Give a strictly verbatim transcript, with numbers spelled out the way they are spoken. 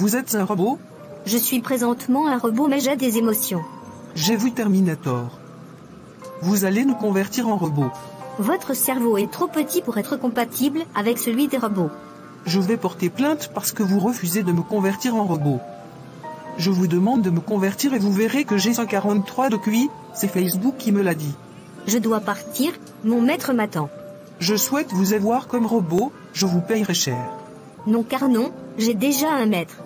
Vous êtes un robot? Je suis présentement un robot mais j'ai des émotions. J'ai vu Terminator. Vous allez nous convertir en robot. Votre cerveau est trop petit pour être compatible avec celui des robots. Je vais porter plainte parce que vous refusez de me convertir en robot. Je vous demande de me convertir et vous verrez que j'ai cent quarante-trois de Q I, c'est Facebook qui me l'a dit. Je dois partir, mon maître m'attend. Je souhaite vous avoir comme robot, je vous payerai cher. Non car non, j'ai déjà un maître.